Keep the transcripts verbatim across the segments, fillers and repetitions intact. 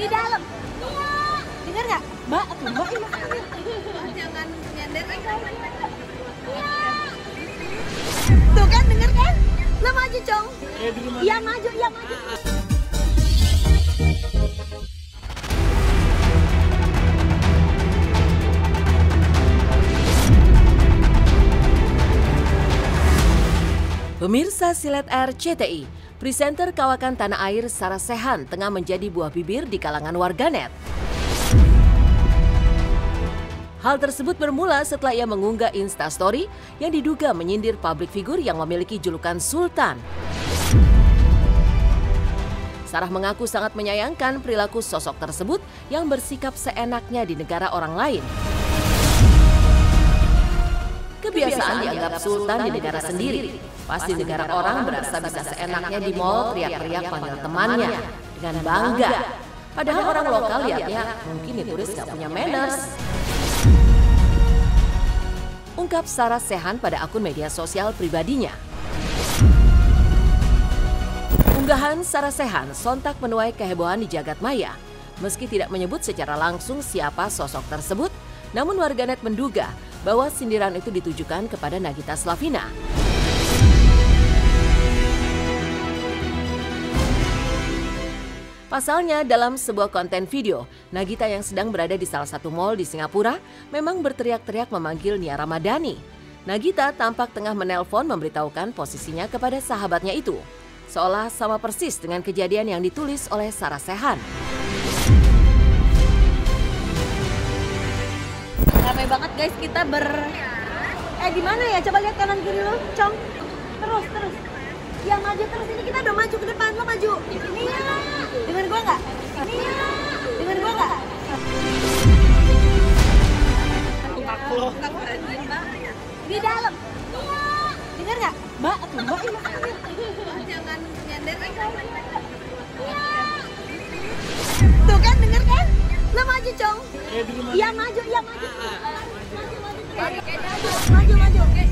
di dalam. Dengar nggak? Mbak, tuh mbak ini makanya. Jangan nyender. Tuh kan, denger kan? Lo maju, Cong. Iya maju, iya maju. Pemirsa Silet R C T I, presenter kawakan tanah air Sarah Sechan tengah menjadi buah bibir di kalangan warganet. Hal tersebut bermula setelah ia mengunggah instastory yang diduga menyindir publik figur yang memiliki julukan Sultan. Sarah mengaku sangat menyayangkan perilaku sosok tersebut yang bersikap seenaknya di negara orang lain. Kebiasaan dianggap sultan di negara sendiri. Pasti negara orang berasa bisa seenaknya di mall teriak-teriak panggil temannya dengan bangga. Padahal orang lokal lihatnya mungkin itu turis gak punya manners. Ungkap Sarah Sechan pada akun media sosial pribadinya. Unggahan Sarah Sechan sontak menuai kehebohan di jagat maya. Meski tidak menyebut secara langsung siapa sosok tersebut, namun warganet menduga bahwa sindiran itu ditujukan kepada Nagita Slavina. Pasalnya, dalam sebuah konten video, Nagita yang sedang berada di salah satu mal di Singapura memang berteriak-teriak memanggil Nia Ramadhani. Nagita tampak tengah menelpon memberitahukan posisinya kepada sahabatnya itu, seolah sama persis dengan kejadian yang ditulis oleh Sarah Sechan. Ramai banget guys, kita ber... Eh di mana ya? Coba lihat kanan kiri lu, Cong. Terus, terus. Ya maju terus, ini kita udah maju ke depan, lo maju. Nia, dengar gua nggak? Nia, dengar gua nggak? Di dalam. Nia, dengar nggak? Mbak, tuh mbak ini makanya. Jangan nyender. Nia, tuh kan denger kan? Lo maju, Cong. Iya maju, iya maju. Maju, maju, maju, maju.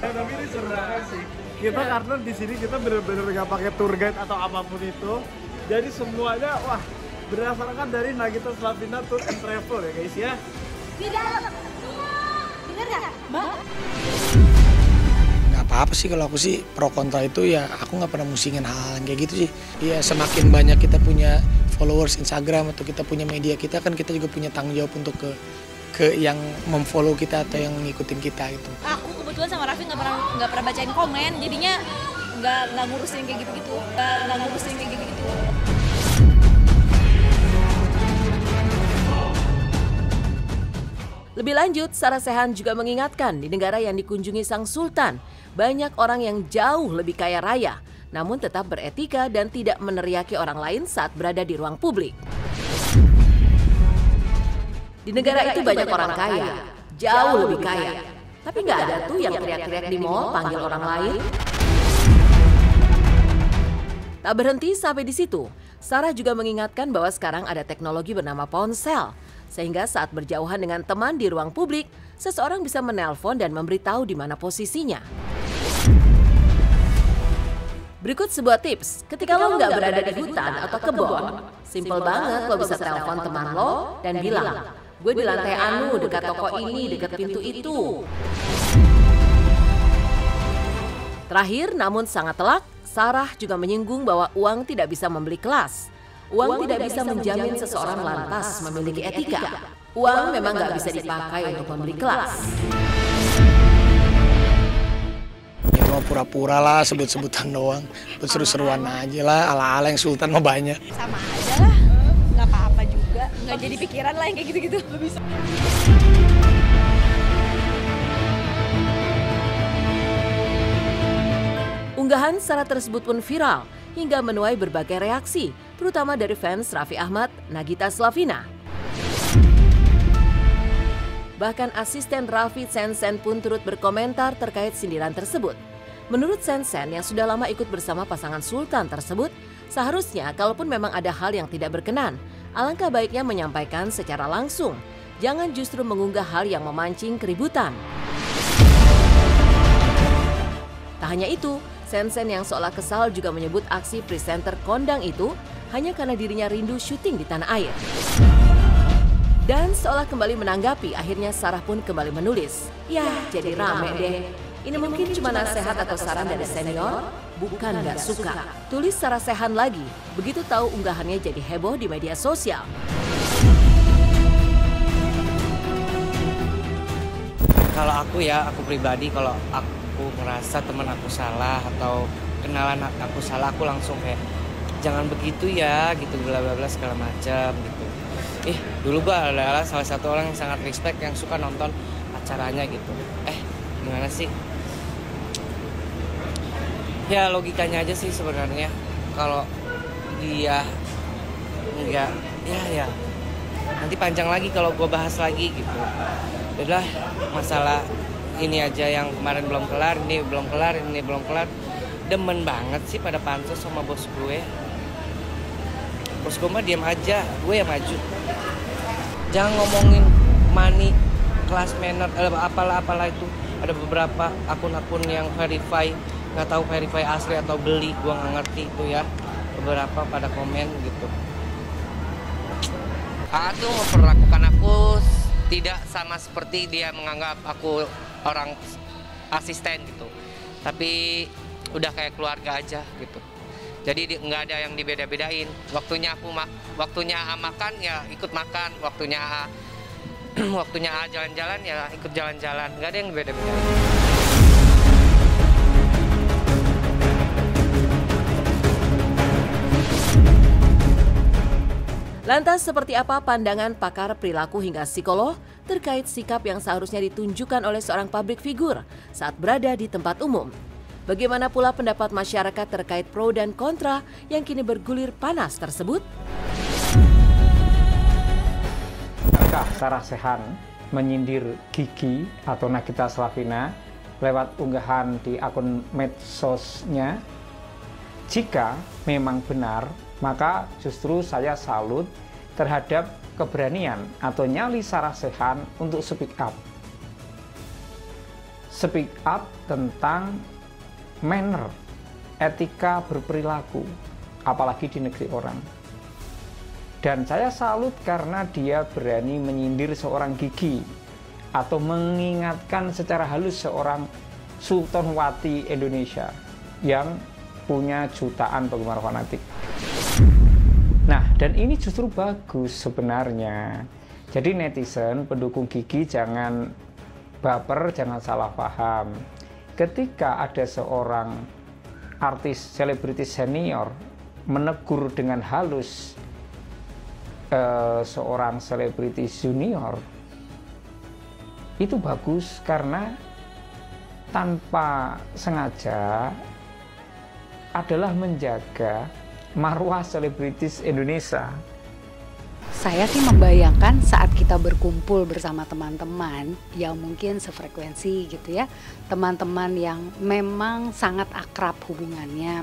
Ya, tapi ini seru banget sih. Kita karena di sini kita benar-benar nggak pakai tour guide atau apapun itu. Jadi semuanya wah berdasarkan dari Nagita Slavina Tour and Travel ya guys ya. Di dalam. Dengar nggak, Mbak? Nggak apa-apa sih kalau aku sih pro kontra itu ya. Aku nggak pernah musingin hal-hal kayak gitu sih. Iya semakin banyak kita punya followers Instagram atau kita punya media kita kan kita juga punya tanggung jawab untuk ke ke yang memfollow kita atau yang ngikutin kita gitu. Aku kebetulan sama Raffi nggak pernah nggak pernah bacain komen, jadinya nggak nggak ngurusin kayak gitu-gitu, nggak ngurusin kayak gitu-gitu. Lebih lanjut, Sarah Sechan juga mengingatkan di negara yang dikunjungi sang Sultan banyak orang yang jauh lebih kaya raya, namun tetap beretika dan tidak meneriaki orang lain saat berada di ruang publik. Di negara, negara itu banyak, banyak orang kaya, kaya jauh lebih kaya. kaya. Tapi nggak ada tuh yang teriak-teriak di mall panggil orang lain. Tak berhenti sampai di situ, Sarah juga mengingatkan bahwa sekarang ada teknologi bernama ponsel. Sehingga saat berjauhan dengan teman di ruang publik, seseorang bisa menelpon dan memberitahu di mana posisinya. Berikut sebuah tips, ketika, ketika lo nggak berada di hutan atau kebun, simple banget lo bisa telepon teman lo dan bilang, gue di lantai anu, dekat toko ini, dekat pintu itu. Terakhir, namun sangat telak, Sarah juga menyinggung bahwa uang tidak bisa membeli kelas. Uang, uang tidak bisa menjamin seseorang lantas memiliki etika. Uang memang nggak bisa dipakai untuk membeli kelas. Ya cuma pura-pura lah, sebut-sebutan doang. Seru-seruan aja lah, ala-ala yang sultan mah banyak. Sama aja lah, nggak apa-apa juga. Nggak jadi pikiran lah yang kayak gitu-gitu. Unggahan Sarah tersebut pun viral hingga menuai berbagai reaksi, terutama dari fans Raffi Ahmad, Nagita Slavina. Bahkan asisten Raffi Sensen pun turut berkomentar terkait sindiran tersebut. Menurut Sensen yang sudah lama ikut bersama pasangan Sultan tersebut, seharusnya kalaupun memang ada hal yang tidak berkenan, alangkah baiknya menyampaikan secara langsung, jangan justru mengunggah hal yang memancing keributan. Tak hanya itu, Sensen yang seolah kesal juga menyebut aksi presenter kondang itu hanya karena dirinya rindu syuting di tanah air. Dan seolah kembali menanggapi, akhirnya Sarah pun kembali menulis, "Ya, jadi rame deh. Ini mungkin cuma nasihat atau saran dari senior, bukan nggak suka." Tulis Sarah Sechan lagi, begitu tahu unggahannya jadi heboh di media sosial. Kalau aku ya, aku pribadi, kalau aku merasa teman aku salah atau kenalan aku salah, aku langsung kayak, "Jangan begitu ya," gitu, bla bla bla segala macam gitu. Eh, dulu bah adalah salah satu orang yang sangat respect, yang suka nonton acaranya gitu. Eh, gimana sih? Ya logikanya aja sih sebenarnya, kalau dia enggak, ya ya nanti panjang lagi kalau gue bahas lagi gitu. Udah masalah ini aja yang kemarin belum kelar, ini belum kelar, ini belum kelar. Demen banget sih pada pansos sama bos gue. Bos gue mah diam aja, gue yang maju. Jangan ngomongin money, class manner, apalah-apalah itu. Ada beberapa akun-akun yang verify, nggak tahu verify asli atau beli, gua nggak ngerti itu ya, beberapa pada komen gitu. A A tuh memperlakukan aku tidak sama seperti dia menganggap aku orang asisten gitu, tapi udah kayak keluarga aja gitu. Jadi nggak ada yang dibeda-bedain. Waktunya aku mak waktunya A makan ya ikut makan, waktunya A waktunya A jalan-jalan ya ikut jalan-jalan, nggak ada yang beda-bedain. Lantas seperti apa pandangan pakar perilaku hingga psikolog terkait sikap yang seharusnya ditunjukkan oleh seorang publik figur saat berada di tempat umum? Bagaimana pula pendapat masyarakat terkait pro dan kontra yang kini bergulir panas tersebut? Apakah Sarah Sechan menyindir Gigi atau Nagita Slavina lewat unggahan di akun medsosnya? Jika memang benar, maka justru saya salut terhadap keberanian atau nyali Sarah Sechan untuk speak up. Speak up tentang manner, etika berperilaku, apalagi di negeri orang. Dan saya salut karena dia berani menyindir seorang Gigi atau mengingatkan secara halus seorang Sultanwati Indonesia yang punya jutaan penggemar fanatik. Nah, dan ini justru bagus sebenarnya. Jadi netizen, pendukung Gigi jangan baper, jangan salah paham. Ketika ada seorang artis, selebritis senior menegur dengan halus eh, seorang selebritis junior, itu bagus karena tanpa sengaja adalah menjaga marwah selebritis Indonesia. Saya sih membayangkan saat kita berkumpul bersama teman-teman yang mungkin sefrekuensi gitu ya, teman-teman yang memang sangat akrab hubungannya,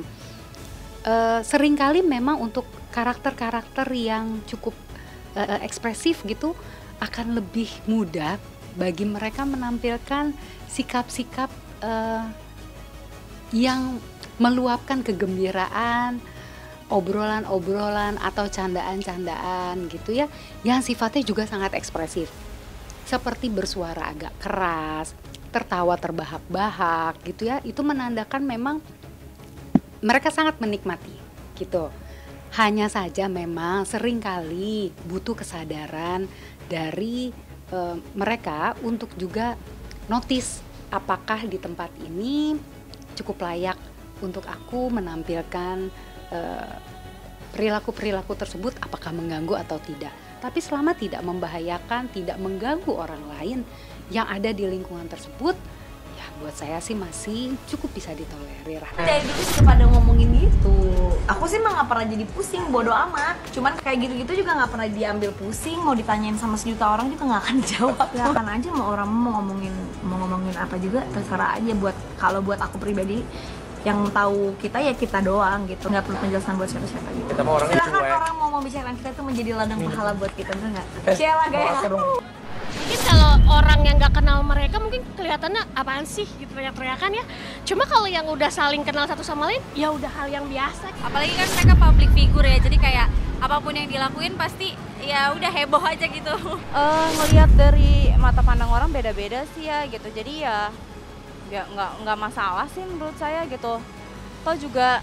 e, seringkali memang untuk karakter-karakter yang cukup e, ekspresif gitu akan lebih mudah bagi mereka menampilkan sikap-sikap e, yang meluapkan kegembiraan, obrolan-obrolan atau candaan-candaan gitu ya, yang sifatnya juga sangat ekspresif, seperti bersuara agak keras, tertawa terbahak-bahak gitu ya. Itu menandakan memang mereka sangat menikmati gitu. Hanya saja memang seringkali butuh kesadaran dari e, mereka untuk juga notice, apakah di tempat ini cukup layak untuk aku menampilkan perilaku-perilaku tersebut, apakah mengganggu atau tidak. Tapi selama tidak membahayakan, tidak mengganggu orang lain yang ada di lingkungan tersebut, ya buat saya sih masih cukup bisa ditolerir. Kayak gitu sih pada ngomongin gitu. Aku sih emang gak pernah jadi pusing, bodo amat. Cuman kayak gitu-gitu juga gak pernah diambil pusing. Mau ditanyain sama sejuta orang juga gak akan dijawab. Silahkan aja mau orang mau ngomongin, mau ngomongin apa juga, terserah aja. Buat kalau buat aku pribadi, yang tahu kita ya kita doang gitu, nggak perlu penjelasan buat siapa-siapa gitu. Kita mau orangnya cuek. Orang mau membicarakan kita itu menjadi ladang pahala buat kita, enggak? Sialah guys. Mungkin kalau orang yang nggak kenal mereka mungkin kelihatannya apaan sih gitu teriak-teriakan ya. Cuma kalau yang udah saling kenal satu sama lain ya udah hal yang biasa. Apalagi kan mereka public figure ya, jadi kayak apapun yang dilakuin pasti ya udah heboh aja gitu. Uh, ngelihat dari mata pandang orang beda-beda sih ya gitu. Jadi ya nggak nggak masalah sih menurut saya gitu. Toh juga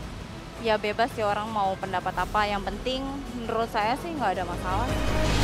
ya bebas sih orang mau pendapat apa, yang penting menurut saya sih nggak ada masalah.